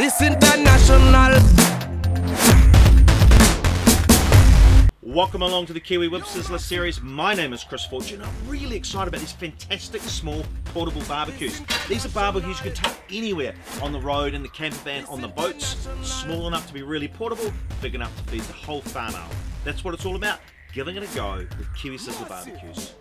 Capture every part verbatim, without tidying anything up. This international. Welcome along to the Kiwi Whip Sizzler series. My name is Chris Fortune. I'm really excited about these fantastic small portable barbecues. These are barbecues you can take anywhere, on the road, in the camper van, on the boats. Small enough to be really portable, big enough to feed the whole farm out. That's what it's all about, giving it a go with Kiwi Sizzler barbecues.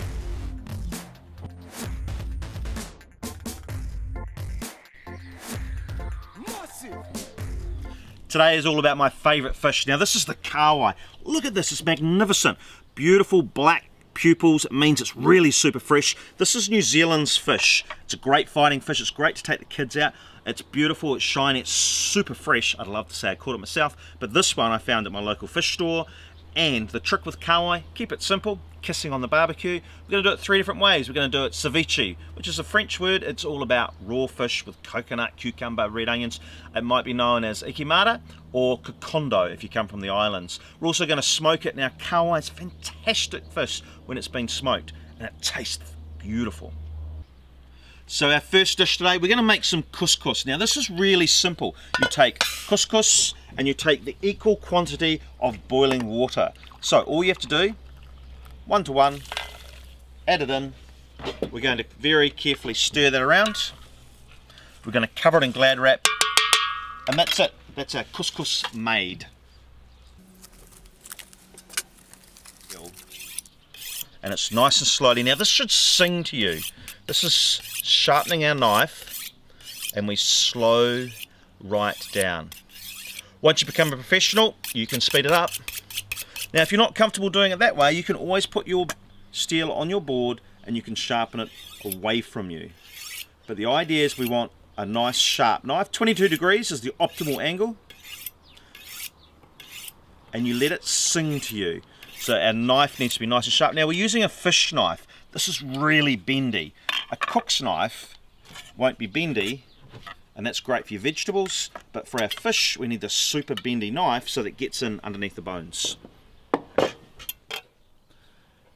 Today is all about my favourite fish. Now this is the kahawai. Look at this, it's magnificent. Beautiful black pupils, it means it's really super fresh. This is New Zealand's fish. It's a great fighting fish, it's great to take the kids out. It's beautiful, it's shiny, it's super fresh. I'd love to say I caught it myself, but this one I found at my local fish store. And the trick with kahawai, keep it simple, kissing on the barbecue. We're going to do it three different ways. We're going to do it ceviche, which is a French word. It's all about raw fish with coconut, cucumber, red onions. It might be known as ikimata or kokondo if you come from the islands. We're also going to smoke it. Now kahawai is fantastic fish when it's been smoked, and it tastes beautiful. So our first dish today, we're going to make some couscous. Now this is really simple. You take couscous and you take the equal quantity of boiling water. So all you have to do, one to one, add it in. We're going to very carefully stir that around. We're going to cover it in glad wrap. And that's it. That's our couscous made. And it's nice and slowly. Now this should sing to you. This is sharpening our knife, and we slow right down. Once you become a professional, you can speed it up. Now if you're not comfortable doing it that way, you can always put your steel on your board and you can sharpen it away from you. But the idea is we want a nice sharp knife. twenty-two degrees is the optimal angle. And you let it sing to you. So our knife needs to be nice and sharp. Now we're using a fish knife. This is really bendy. A cook's knife won't be bendy, and that's great for your vegetables, but for our fish we need this super bendy knife so that it gets in underneath the bones.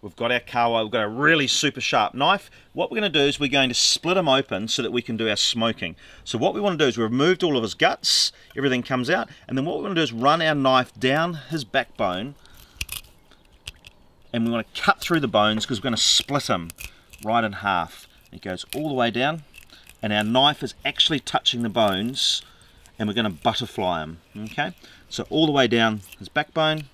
We've got our kahawai, we've got a really super sharp knife. What we're going to do is we're going to split them open so that we can do our smoking. So what we want to do is we've removed all of his guts, everything comes out, and then what we're going to do is run our knife down his backbone, and we want to cut through the bones because we're going to split them right in half. It goes all the way down, and our knife is actually touching the bones, and we're going to butterfly them, okay? So all the way down his backbone.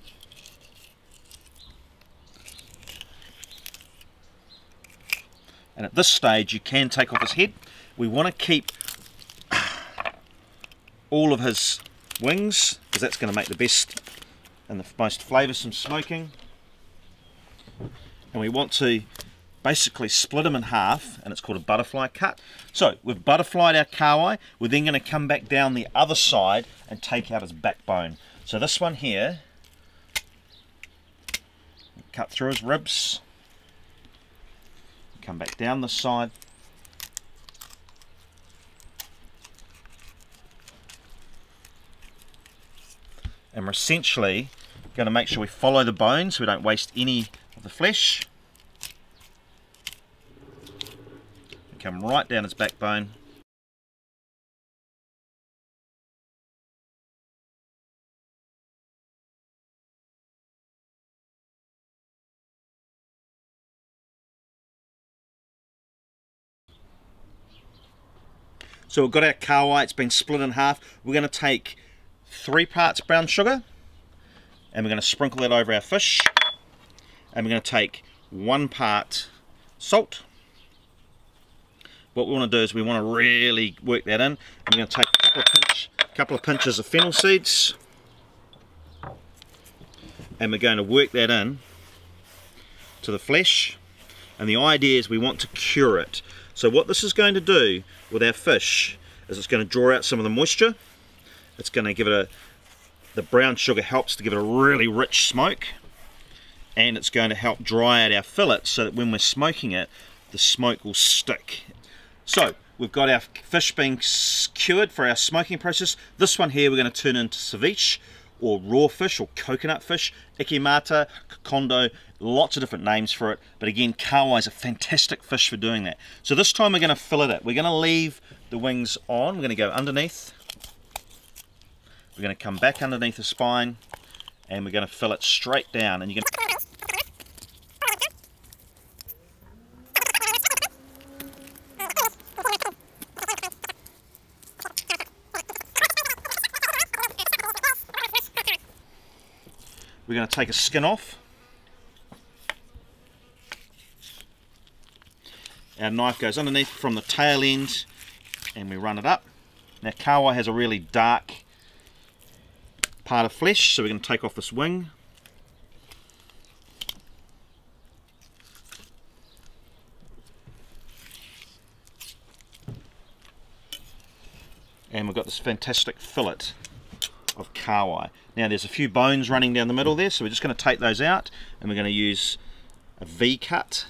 And at this stage, you can take off his head. We want to keep all of his wings because that's going to make the best and the most flavoursome smoking. And we want to basically split them in half, and it's called a butterfly cut. So we've butterflied our kahawai. We're then going to come back down the other side and take out his backbone. So this one here, cut through his ribs, come back down this side, and we're essentially going to make sure we follow the bone so we don't waste any of the flesh. Come right down its backbone. So we've got our kahawai, it's been split in half. We're going to take three parts brown sugar, and we're going to sprinkle that over our fish, and we're going to take one part salt. What we want to do is we want to really work that in. I'm going to take a couple of, pinch, couple of pinches of fennel seeds, and we're going to work that in to the flesh. And the idea is we want to cure it. So what this is going to do with our fish is it's going to draw out some of the moisture. It's going to give it a, the brown sugar helps to give it a really rich smoke, and it's going to help dry out our fillet so that when we're smoking it, the smoke will stick. So we've got our fish being cured for our smoking process. This one here we're going to turn into ceviche, or raw fish, or coconut fish, ikimata, kokondo, lots of different names for it. But again, kahawai is a fantastic fish for doing that. So this time we're going to fillet it. We're going to leave the wings on. We're going to go underneath. We're going to come back underneath the spine and we're going to fill it straight down, and you're going to We're going to take a skin off. Our knife goes underneath from the tail end and we run it up. Now kahawai has a really dark part of flesh, so we're going to take off this wing. And we've got this fantastic fillet of kahawai. Now there's a few bones running down the middle there, so we're just going to take those out and we're going to use a V cut,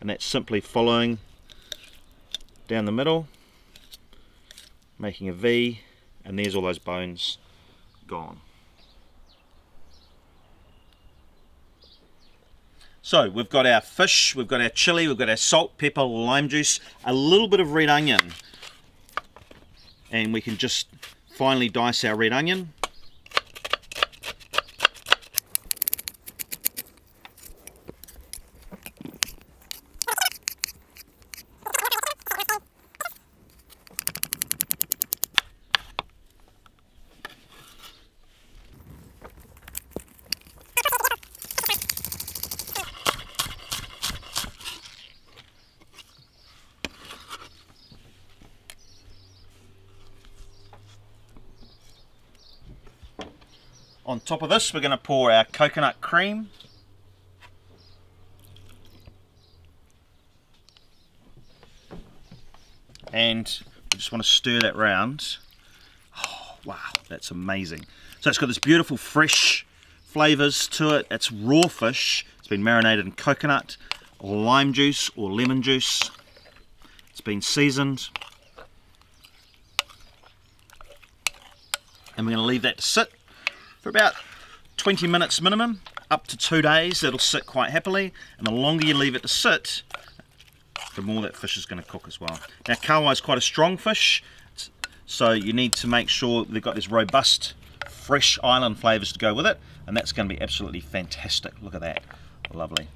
and that's simply following down the middle, making a V, and there's all those bones gone. So we've got our fish, we've got our chili, we've got our salt, pepper, lime juice, a little bit of red onion, and we can just finely dice our red onion. On top of this, we're going to pour our coconut cream. And we just want to stir that round. Oh, wow, that's amazing. So it's got this beautiful fresh flavours to it. It's raw fish. It's been marinated in coconut or lime juice or lemon juice. It's been seasoned. And we're going to leave that to sit for about twenty minutes minimum, up to two days, it'll sit quite happily. And the longer you leave it to sit, the more that fish is going to cook as well. Now, kahawai is quite a strong fish, so you need to make sure they've got these robust, fresh island flavours to go with it, and that's going to be absolutely fantastic. Look at that, lovely.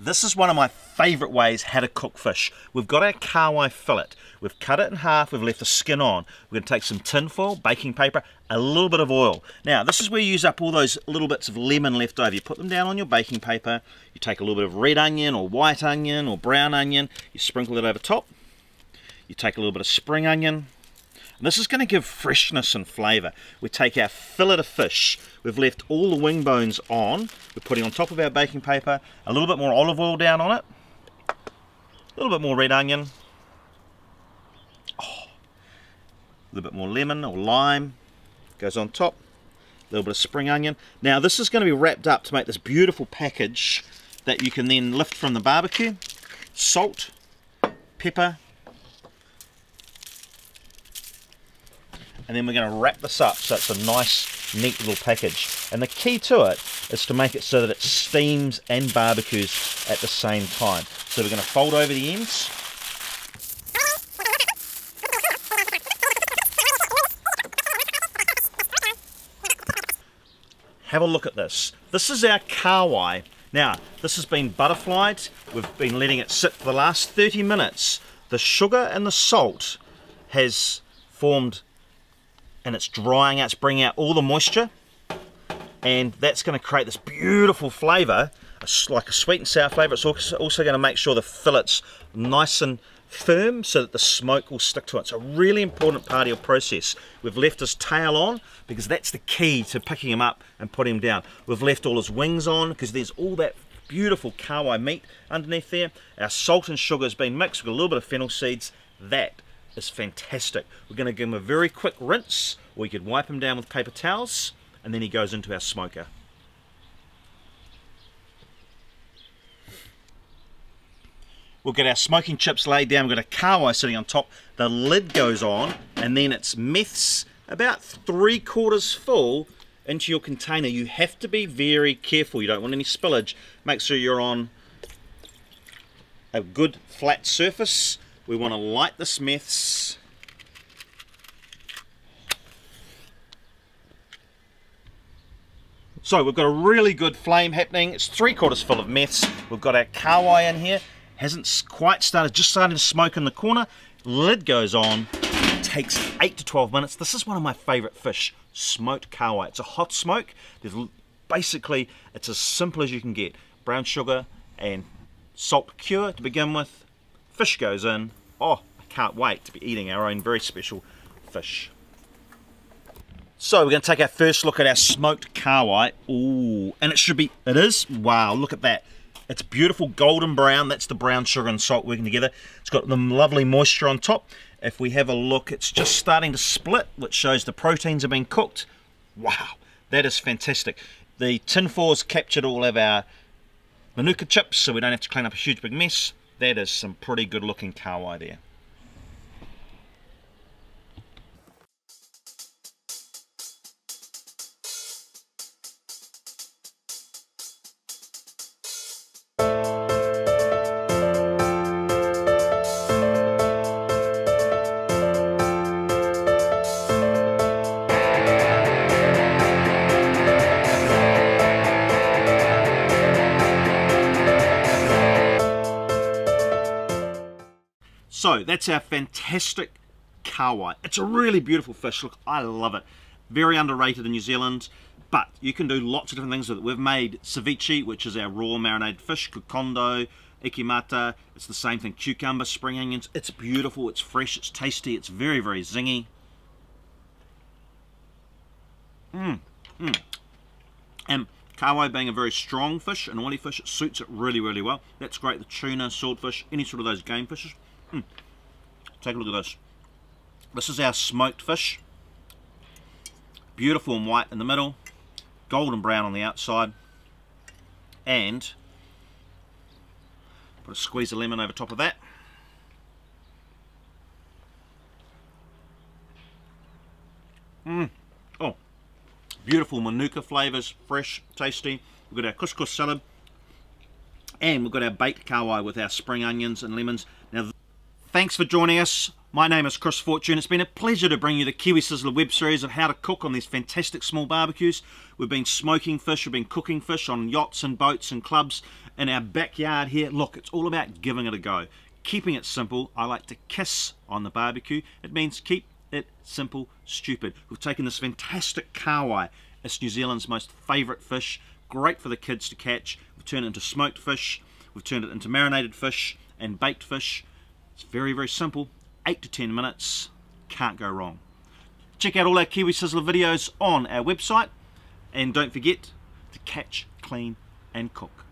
This is one of my favourite ways how to cook fish. We've got our kahawai fillet. We've cut it in half, we've left the skin on. We're going to take some tin foil, baking paper, a little bit of oil. Now this is where you use up all those little bits of lemon left over. You put them down on your baking paper, you take a little bit of red onion or white onion or brown onion, you sprinkle it over top, you take a little bit of spring onion. And this is going to give freshness and flavour. We take our fillet of fish, we've left all the wing bones on, we're putting on top of our baking paper, a little bit more olive oil down on it, a little bit more red onion, oh, a little bit more lemon or lime, goes on top, a little bit of spring onion. Now this is going to be wrapped up to make this beautiful package that you can then lift from the barbecue. Salt, pepper, and then we're going to wrap this up so it's a nice, neat little package. And the key to it is to make it so that it steams and barbecues at the same time. So we're going to fold over the ends. Have a look at this. This is our kahawai. Now, this has been butterflied. We've been letting it sit for the last thirty minutes. The sugar and the salt has formed, and it's drying out, it's bringing out all the moisture, and that's going to create this beautiful flavour, like a sweet and sour flavour. It's also going to make sure the fillet's nice and firm so that the smoke will stick to it. It's a really important part of your process. We've left his tail on because that's the key to picking him up and putting him down. We've left all his wings on because there's all that beautiful kahawai meat underneath there. Our salt and sugar has been mixed with a little bit of fennel seeds. That is fantastic. We're going to give him a very quick rinse, or you could wipe him down with paper towels, and then he goes into our smoker. We'll get our smoking chips laid down. We've got a kahawai sitting on top. The lid goes on, and then it's meths about three quarters full into your container. You have to be very careful. You don't want any spillage. Make sure you're on a good flat surface. We want to light the smiths. So we've got a really good flame happening. It's three quarters full of meths. We've got our kahawai in here. Hasn't quite started, just starting to smoke in the corner. Lid goes on, takes eight to twelve minutes. This is one of my favorite fish, smoked kahawai. It's a hot smoke. There's basically, it's as simple as you can get. Brown sugar and salt cure to begin with. Fish goes in. Oh, I can't wait to be eating our own very special fish. So we're going to take our first look at our smoked kahawai. Ooh, and it should be, it is, wow, look at that. It's beautiful golden brown. That's the brown sugar and salt working together. It's got the lovely moisture on top. If we have a look, it's just starting to split, which shows the proteins have been cooked. Wow, that is fantastic. The tin foil's captured all of our manuka chips, so we don't have to clean up a huge big mess. That is some pretty good looking kahawai there. So that's our fantastic kahawai. It's a really beautiful fish. Look, I love it. Very underrated in New Zealand, but you can do lots of different things with it. We've made ceviche, which is our raw marinated fish, kokondo, ikimata. It's the same thing, cucumber, spring onions. It's beautiful, it's fresh, it's tasty, it's very, very zingy. Mmm, mmm. And kahawai being a very strong fish, an oily fish, it suits it really, really well. That's great, the tuna, swordfish, any sort of those game fishes. Mm. Take a look at this. This is our smoked fish. Beautiful and white in the middle, golden brown on the outside, and put a squeeze of lemon over top of that. Mm. Oh, beautiful manuka flavours, fresh, tasty. We've got our couscous salad, and we've got our baked kahawai with our spring onions and lemons. Now, thanks for joining us. My name is Chris Fortune. It's been a pleasure to bring you the Kiwi Sizzler web series of how to cook on these fantastic small barbecues. We've been smoking fish, we've been cooking fish on yachts and boats and clubs in our backyard here. Look, it's all about giving it a go. Keeping it simple. I like to kiss on the barbecue. It means keep it simple, stupid. We've taken this fantastic kahawai. It's New Zealand's most favourite fish. Great for the kids to catch. We've turned it into smoked fish. We've turned it into marinated fish and baked fish. It's very, very simple, eight to ten minutes, can't go wrong. Check out all our Kiwi Sizzler videos on our website, and don't forget to catch, clean and cook.